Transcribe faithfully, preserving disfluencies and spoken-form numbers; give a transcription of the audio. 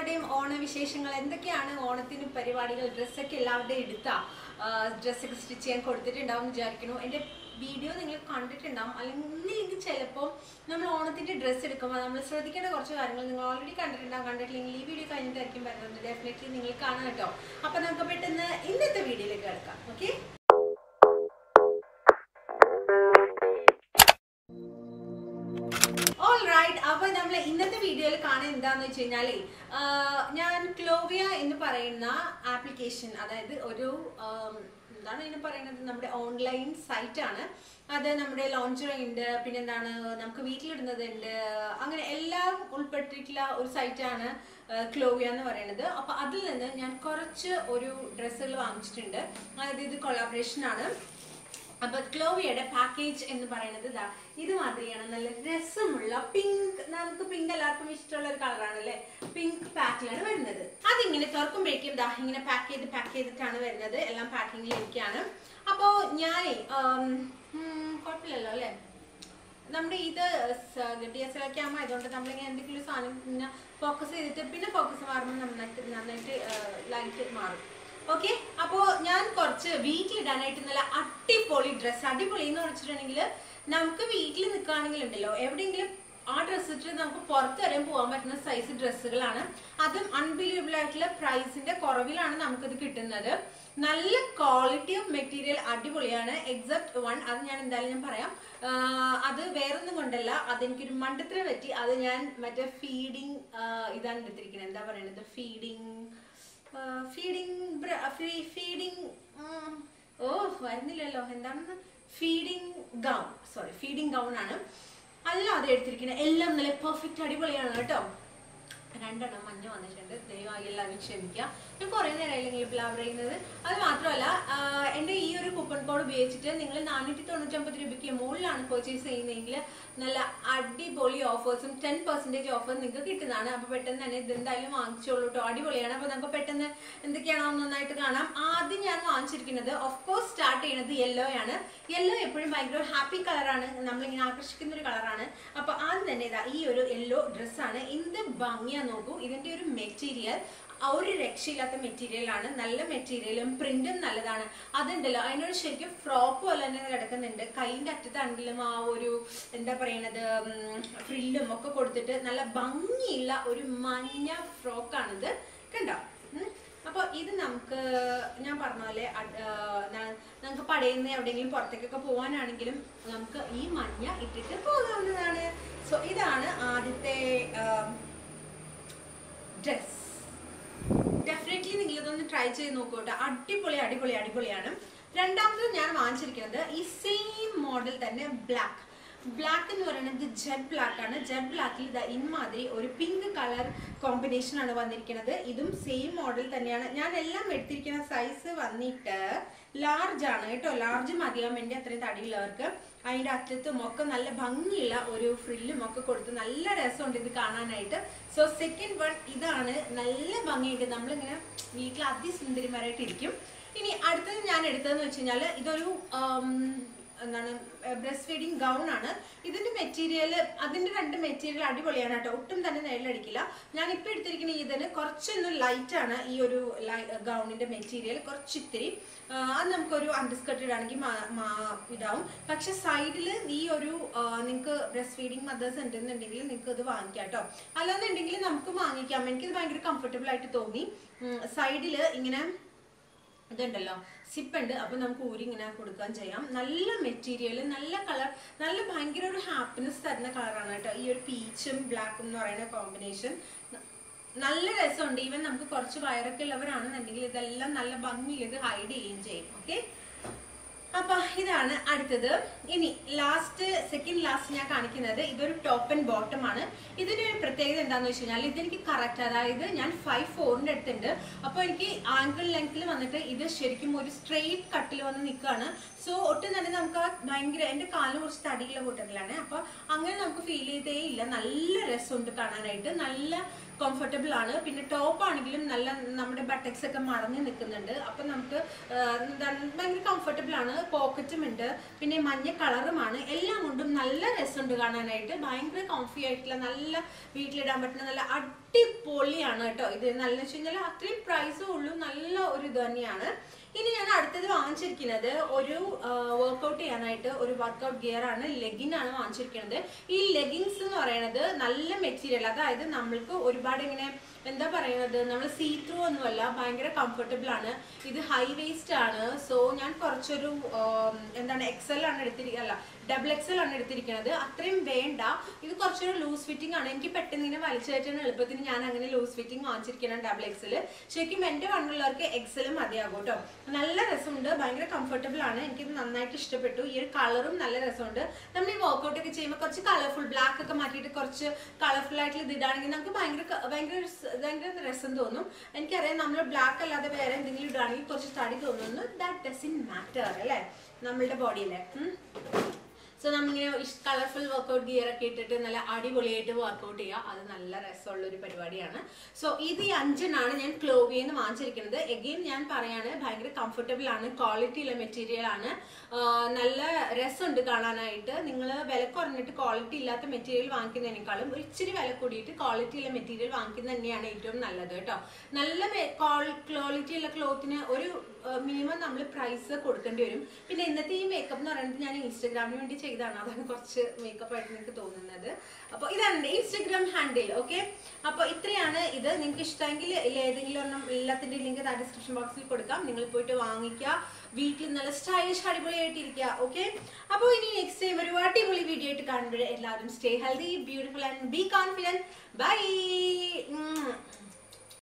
എല്ലാവരുടെയും ഓണവിശേഷങ്ങൾ എന്തൊക്കെയാണ്? ഓണത്തിന് പരിപാടികൾ, ഡ്രസ്സൊക്കെ എല്ലാവരുടെയും എടുത്താൽ ഡ്രസ്സൊക്കെ സ്റ്റിച്ച് ചെയ്യാൻ കൊടുത്തിട്ടുണ്ടാവും വിചാരിക്കുന്നു. എൻ്റെ വീഡിയോ നിങ്ങൾ കണ്ടിട്ടുണ്ടാവും, അല്ലെങ്കിൽ ചിലപ്പോൾ നമ്മൾ ഓണത്തിൻ്റെ ഡ്രസ്സ് എടുക്കുമ്പോൾ നമ്മൾ ശ്രദ്ധിക്കേണ്ട കുറച്ച് കാര്യങ്ങൾ നിങ്ങൾ ഓൾറെഡി കണ്ടിട്ടുണ്ടാവും. കണ്ടിട്ടില്ലെങ്കിൽ ഈ വീഡിയോ കഴിഞ്ഞിട്ടായിരിക്കും വരുന്നത്, ഡെഫിനറ്റ്ലി നിങ്ങൾ കാണാം കേട്ടോ. അപ്പം നമുക്ക് പെട്ടെന്ന് ഇന്നത്തെ വീഡിയോയിലേക്ക് കിടക്കാം, ഓക്കെ? അപ്പോൾ നമ്മൾ ഇന്നത്തെ വീഡിയോയിൽ കാണാൻ എന്താണെന്ന് വെച്ച് കഴിഞ്ഞാൽ, ഞാൻ ക്ലോവിയ എന്ന് പറയുന്ന ആപ്ലിക്കേഷൻ, അതായത് ഒരു എന്താണ് ഇതിന് പറയുന്നത്, നമ്മുടെ ഓൺലൈൻ സൈറ്റാണ്. അത് നമ്മുടെ ലോഞ്ചർ ഉണ്ട്, പിന്നെന്താണ് നമുക്ക് വീട്ടിലിടുന്നതുണ്ട്, അങ്ങനെ എല്ലാം ഉൾപ്പെട്ടിട്ടുള്ള ഒരു സൈറ്റാണ് ക്ലോവിയ എന്ന് പറയുന്നത്. അപ്പോൾ അതിൽ നിന്ന് ഞാൻ കുറച്ച് ഒരു ഡ്രസ്സുകൾ വാങ്ങിച്ചിട്ടുണ്ട്. അതായത് ഇത് കൊളാബറേഷനാണ്. അപ്പോൾ ക്ലോവിയയുടെ പാക്കേജ് എന്ന് പറയുന്നത് ഇതാ ഇതുമാതിരിയാണ്. നല്ല രസമുള്ള പിങ്ക്, നമുക്ക് പിങ്ക് എല്ലാവർക്കും ഇഷ്ടമുള്ള ഒരു കളറാണ് അല്ലേ? പിങ്ക് പാക്കിലാണ് വരുന്നത്. അതിങ്ങനെ തുറക്കുമ്പോഴേക്കും ദാ ഇങ്ങനെ പാക്ക് ചെയ്ത് പാക്ക് ചെയ്തിട്ടാണ് വരുന്നത്. എല്ലാം പാക്കിങ്ങിൽ ഇരിക്കുകയാണ്. അപ്പോൾ ഞാൻ കുഴപ്പമില്ലല്ലോ അല്ലേ, നമ്മുടെ ഇത് ഡി എസ് എൽ ഒക്കെ ആകുമ്പോൾ അതുകൊണ്ട് നമ്മളിങ്ങനെ എന്തെങ്കിലും സാധനം പിന്നെ ഫോക്കസ് ചെയ്തിട്ട് പിന്നെ ഫോക്കസ് മാറുമ്പോൾ നന്നായിട്ട് നന്നായിട്ട് ലൈറ്റ് മാറും, ഓക്കെ? അപ്പോൾ ഞാൻ കുറച്ച് വീട്ടിലിടാനായിട്ട് നല്ല അടിപൊളി ഡ്രസ്സ്, അടിപൊളി എന്ന് വെച്ചിട്ടുണ്ടെങ്കിൽ നമുക്ക് വീട്ടിൽ നിൽക്കുകയാണെങ്കിൽ ഉണ്ടല്ലോ എവിടെയെങ്കിലും ആ ഡ്രസ്സ് ഇട്ട് നമുക്ക് പുറത്ത് വരെയും പോകാൻ പറ്റുന്ന സൈസ് ഡ്രസ്സുകളാണ്. അതും അൺബിലീവബിൾ ആയിട്ടുള്ള പ്രൈസിന്റെ കുറവിലാണ് നമുക്കിത് കിട്ടുന്നത്. നല്ല ക്വാളിറ്റി ഓഫ് മെറ്റീരിയൽ അടിപൊളിയാണ്, എക്സെപ്റ്റ് വൺ. അത് ഞാൻ എന്തായാലും ഞാൻ പറയാം. അത് വേറൊന്നും കൊണ്ടല്ല, അതെനിക്കൊരു മണ്ടത്തിന് പറ്റി. അത് ഞാൻ മറ്റേ ഫീഡിങ് ഇതാണ് എടുത്തിരിക്കുന്നത്, എന്താ പറയുന്നത്, ഫീഡിങ് ഫീഡിങ് ഫ്രീ ഫീഡിങ് ഓ വരുന്നില്ലല്ലോ എന്താണെന്ന് feeding gown, sorry feeding gown ആണ് അല്ലാതെ എടുത്തിരിക്കുന്നത്. എല്ലാം നല്ല പെർഫെക്റ്റ് അടിപൊളിയാണ് കേട്ടോ. രണ്ടെണ്ണം മഞ്ഞ വന്നിട്ടുണ്ട്, ദയവായി എല്ലാവരും ക്ഷമിക്കാം, ഞാൻ കുറേ നേരമായില്ലെങ്കിൽ പ്ലാവ് പറയുന്നത്. അത് മാത്രമല്ല, എൻ്റെ ഈ ഒരു കൂപ്പൺ കോഡ് ഉപയോഗിച്ചിട്ട് നിങ്ങൾ നാനൂറ്റി തൊണ്ണൂറ്റൊമ്പത് രൂപയ്ക്ക് മുകളിലാണ് പർച്ചേസ് ചെയ്യുന്നതെങ്കിൽ നല്ല അടിപൊളി ഓഫേഴ്സും ടെൻ പെർസെൻറ്റേജ് ഓഫേഴ്സ് നിങ്ങൾക്ക് കിട്ടുന്നതാണ്. അപ്പോൾ പെട്ടെന്ന് തന്നെ ഇതെന്തായാലും വാങ്ങിച്ചോളൂ കേട്ടോ, അടിപൊളിയാണ്. അപ്പോൾ നമുക്ക് പെട്ടെന്ന് എന്തൊക്കെയാണോ നന്നായിട്ട് കാണാം. ആദ്യം ഞാൻ വാങ്ങിച്ചിരിക്കുന്നത് ഓഫ്കോഴ്സ് സ്റ്റാർട്ട് ചെയ്യുന്നത് യെല്ലോയാണ്. യെല്ലോ എപ്പോഴും ഭയങ്കര ഹാപ്പി കളറാണ്, നമ്മളിങ്ങനെ ആകർഷിക്കുന്ന ഒരു കളറാണ്. അപ്പോൾ ആദ്യം തന്നെ ഇതാ ഈ ഒരു യെല്ലോ ഡ്രസ്സാണ്. എന്ത് ഭംഗിയാണ് നോക്കൂ ഇതിന്റെ ഒരു മെറ്റീരിയൽ, ഒരു രക്ഷയില്ലാത്ത മെറ്റീരിയലാണ്. നല്ല മെറ്റീരിയലും പ്രിന്റും നല്ലതാണ്. അതുണ്ടല്ലോ അതിനൊരു ശരിക്കും ഫ്രോക്ക് പോലെ തന്നെ കിടക്കുന്നുണ്ട്. കൈയിൻ്റെ അറ്റത്താണെങ്കിലും ആ ഒരു എന്താ പറയണത് ഫ്രില്ലും ഒക്കെ കൊടുത്തിട്ട് നല്ല ഭംഗിയുള്ള ഒരു മഞ്ഞ ഫ്രോക്കാണിത്, കണ്ടോ? അപ്പോൾ ഇത് നമുക്ക് ഞാൻ പറഞ്ഞ പോലെ നമുക്ക് പടയുന്ന എവിടെയെങ്കിലും പുറത്തേക്കൊക്കെ പോകാനാണെങ്കിലും നമുക്ക് ഈ മഞ്ഞ ഇട്ടിട്ട് പോകാവുന്നതാണ്. സോ ഇതാണ് ആദ്യത്തെ ഡ്രസ്. ഡെഫിനറ്റ്ലി നിങ്ങൾ ഇതൊന്ന് ട്രൈ ചെയ്ത് നോക്കൂട്ടോ, അടിപൊളി അടിപൊളി അടിപൊളിയാണ്. രണ്ടാമത് ഞാൻ വാങ്ങിച്ചിരിക്കുന്നത് ഈ സെയിം മോഡൽ തന്നെ ബ്ലാക്ക്. ബ്ലാക്ക് എന്ന് പറയുന്നത് ജെഡ് ബ്ലാക്ക് ആണ്. ജെഡ് ബ്ലാക്കിൽ ഇതാ ഇമാതിരി ഒരു പിങ്ക് കളർ കോമ്പിനേഷനാണ് വന്നിരിക്കുന്നത്. ഇതും സെയിം മോഡൽ തന്നെയാണ്. ഞാൻ എല്ലാം എടുത്തിരിക്കുന്ന സൈസ് വന്നിട്ട് ലാർജ് ആണ് കേട്ടോ. ലാർജ് മതിയാൻ വേണ്ടി അത്രയും തടിയുള്ളവർക്ക് അതിൻ്റെ അറ്റത്തും ഒക്കെ നല്ല ഭംഗിയുള്ള ഒരു ഫ്രില്ലും ഒക്കെ കൊടുത്ത് നല്ല രസമുണ്ട് ഇത് കാണാനായിട്ട്. സോ സെക്കൻഡ് വൺ ഇതാണ്, നല്ല ഭംഗിയുണ്ട്. നമ്മളിങ്ങനെ വീട്ടിൽ അതിസുന്ദരിമാരായിട്ടിരിക്കും. ഇനി അടുത്തത് ഞാൻ എടുത്തതെന്ന് വെച്ച് കഴിഞ്ഞാൽ ഇതൊരു എന്താണ് ബ്രസ്റ്റ് ഫീഡിങ് ഗൗൺ ആണ്. ഇതിന്റെ മെറ്റീരിയൽ, അതിന്റെ രണ്ട് മെറ്റീരിയൽ അടിപൊളിയാണ് കേട്ടോ, ഒട്ടും തന്നെ നിഴലടിക്കില്ല. ഞാൻ ഇപ്പൊ എടുത്തിരിക്കുന്ന ഇതിന് കുറച്ചൊന്ന് ലൈറ്റ് ആണ് ഈ ഒരു ഗൗണിന്റെ മെറ്റീരിയൽ, കുറച്ചിത്തിരി. അത് നമുക്കൊരു അണ്ടർസ്കർട്ട് ഇടാണെങ്കിൽ ഇതാവും. പക്ഷെ സൈഡിൽ ഈ ഒരു നിങ്ങൾക്ക് ബ്രസ്റ്റ് ഫീഡിങ് മദേഴ്സ് ഉണ്ടെന്നുണ്ടെങ്കിൽ നിങ്ങൾക്ക് ഇത് വാങ്ങിക്കാം കേട്ടോ. അല്ലാന്നുണ്ടെങ്കിൽ നമുക്ക് വാങ്ങിക്കാം. എനിക്കിത് ഭയങ്കര കംഫർട്ടബിൾ ആയിട്ട് തോന്നി. സൈഡില് ഇങ്ങനെ ഇതുണ്ടല്ലോ സിപ്പുണ്ട്, അപ്പോൾ നമുക്ക് ഊരി ഇങ്ങനെ കൊടുക്കാൻ ചെയ്യാം. നല്ല മെറ്റീരിയൽ, നല്ല കളർ, നല്ല ഭയങ്കര ഒരു ഹാപ്പിനെസ് തരുന്ന കളറാണ് കേട്ടോ ഈ ഒരു പീച്ചും ബ്ലാക്കും എന്ന് പറയുന്ന കോമ്പിനേഷൻ. നല്ല രസമുണ്ട്. ഈവൻ നമുക്ക് കുറച്ച് വയറൊക്കെ ഉള്ളവരാണെന്നുണ്ടെങ്കിൽ ഇതെല്ലാം നല്ല ഭംഗിയിൽ ഇത് ഹൈഡ് ചെയ്യുകയും ചെയ്യും, ഓക്കെ? അപ്പൊ ഇതാണ് അടുത്തത്. ഇനി ലാസ്റ്റ്, സെക്കൻഡ് ലാസ്റ്റ് ഞാൻ കാണിക്കുന്നത് ഇതൊരു ടോപ്പ് ആൻഡ് ബോട്ടം ആണ്. ഇതിൻ്റെ ഒരു പ്രത്യേകത എന്താണെന്ന് വെച്ച് കഴിഞ്ഞാൽ ഇതെനിക്ക് കറക്റ്റ്, അതായത് ഞാൻ ഫൈവ് ഫോറിൻ്റെ അടുത്തുണ്ട്. അപ്പോൾ എനിക്ക് ആങ്കിൾ ലെങ്ത്തിൽ വന്നിട്ട് ഇത് ശരിക്കും ഒരു സ്ട്രെയിറ്റ് കട്ടിൽ വന്ന് നിൽക്കുകയാണ്. സോ ഒട്ടും തന്നെ നമുക്ക് ആ ഭയങ്കര, എൻ്റെ കാലിന് കുറച്ച് തടിയുള്ള കൂട്ടത്തിലാണ്, അപ്പോൾ അങ്ങനെ നമുക്ക് ഫീൽ ചെയ്തേ ഇല്ല. നല്ല രസമുണ്ട് കാണാനായിട്ട്, നല്ല കംഫർട്ടബിൾ ആണ്. പിന്നെ ടോപ്പ് ആണെങ്കിലും നല്ല നമ്മുടെ ബട്ടക്സ് ഒക്കെ മടങ്ങി നിൽക്കുന്നുണ്ട്. അപ്പം നമുക്ക് ഭയങ്കര കംഫർട്ടബിൾ ആണ്. pocket pinne manja colour aanu ellam kondum nalla resundu kaananayittu bhayangara comfy aayittulla nalla veetil idan pattana nalla adipoliyana ketto idu nalla chenjala athri price ullu nalla oru thaniyana ini njan aduthathu vaangichirikkunathu oru workout cheyanayittu oru workout gear aanu legging aanu vaangichirikkunathu ee leggings nu parayanathu nalla material adayithu nammalku oru baad ingane എന്താ പറയുന്നത് നമ്മൾ see through ഒന്നുമല്ല ഭയങ്കര comfortable ആണ് ഇത് high waste ആണ് so ഞാൻ കുറച്ചൊരു എന്താണ് എക്സൽ ആണ് എടുത്തിരിക്കുക അല്ല ഡബിൾ എക്സൽ ആണ് എടുത്തിരിക്കുന്നത് അത്രയും വേണ്ട ഇത് കുറച്ചൊരു ലൂസ് ഫിറ്റിംഗ് ആണ് എനിക്ക് പെട്ടെന്ന് ഇങ്ങനെ വലിച്ചു കയറ്റാൻ എളുപ്പത്തിന് ഞാൻ അങ്ങനെ ലൂസ് ഫിറ്റിംഗ് വാങ്ങിച്ചിരിക്കണം ഡബിൾ എക്സൽ ശരിക്കും എൻ്റെ വണ്ണുള്ളവർക്ക് എക്സൽ മതിയാകും കേട്ടോ നല്ല രസമുണ്ട് ഭയങ്കര കംഫർട്ടബിൾ ആണ് എനിക്കിത് നന്നായിട്ട് ഇഷ്ടപ്പെട്ടു ഈ ഒരു കളറും നല്ല രസമുണ്ട് നമ്മൾ ഈ വർക്കൗട്ട് ഒക്കെ ചെയ്യുമ്പോൾ കുറച്ച് കളർഫുൾ ബ്ലാക്ക് ഒക്കെ മാറ്റിയിട്ട് കുറച്ച് കളർഫുൾ ആയിട്ടുള്ള ഇതിടാണെങ്കിൽ നമുക്ക് ഭയങ്കര ഭയങ്കര ഇതെങ്കിലും രസം തോന്നും എനിക്കറിയാം നമ്മൾ ബ്ലാക്ക് അല്ലാതെ വേറെ എന്തെങ്കിലും ഇടുകയാണെങ്കിൽ കുറച്ച് തടി തോന്നുന്നു ദാറ്റ് ഡസൻറ്റ് മാറ്റർ അല്ലേ നമ്മളുടെ ബോഡിയിലെ സോ നമ്മളിങ്ങനെ കളർഫുൾ വർക്കൗട്ട് ഗിയർ ഒക്കെ ഇട്ടിട്ട് നല്ല അടിപൊളിയായിട്ട് വർക്കൗട്ട് ചെയ്യുക അത് നല്ല രസമുള്ളൊരു പരിപാടിയാണ് സോ ഇത് ഈ അഞ്ചെണ്ണാണ് ഞാൻ ക്ലോവിയ എന്ന് വാങ്ങിച്ചിരിക്കുന്നത് എഗെയിൻ ഞാൻ പറയാണ് ഭയങ്കര കംഫർട്ടബിൾ ആണ് ക്വാളിറ്റിയുള്ള മെറ്റീരിയൽ ആണ് നല്ല രസമുണ്ട് കാണാനായിട്ട് നിങ്ങൾ വില കുറഞ്ഞിട്ട് ക്വാളിറ്റി ഇല്ലാത്ത മെറ്റീരിയൽ വാങ്ങിക്കുന്നതിനേക്കാളും ഒരിച്ചിരി വില കൂടിയിട്ട് ക്വാളിറ്റിയുള്ള മെറ്റീരിയൽ വാങ്ങിക്കുന്നത് തന്നെയാണ് ഏറ്റവും നല്ലത് കേട്ടോ നല്ല ക്വാളിറ്റിയുള്ള ക്ലോത്തിന് ഒരു മിനിമം നമ്മൾ പ്രൈസ് കൊടുക്കേണ്ടി വരും പിന്നെ ഇന്നത്തെ ഈ മേക്കപ്പ് എന്ന് പറയുന്നത് ഞാൻ ഇൻസ്റ്റാഗ്രാമിന് വേണ്ടി ചെയ്തതാണ് അതാണ് കുറച്ച് മേക്കപ്പ് ആയിട്ട് നിങ്ങൾക്ക് തോന്നുന്നത് അപ്പോൾ ഇതാണ് എൻ്റെ ഇൻസ്റ്റാഗ്രാം ഹാൻഡിൽ ഓക്കെ അപ്പോൾ ഇത്രയാണ് ഇത് നിങ്ങൾക്ക് ഇഷ്ടമെങ്കിൽ ഏതെങ്കിലും ഒന്നും എല്ലാത്തിൻ്റെ ലിങ്ക് താഴെ ഡിസ്ക്രിപ്ഷൻ ബോക്സിൽ കൊടുക്കാം നിങ്ങൾ പോയിട്ട് വാങ്ങിക്കുക വീട്ടിൽ നല്ല സ്റ്റൈലിഷ് അടിപൊളിയായിട്ടിരിക്കുക ഓക്കെ അപ്പോൾ ഇനി നെക്സ്റ്റ് ടൈം ഒരു അടിപൊളി വീഡിയോ ആയിട്ട് കാണുമ്പോൾ എല്ലാവരും stay healthy beautiful and be confident by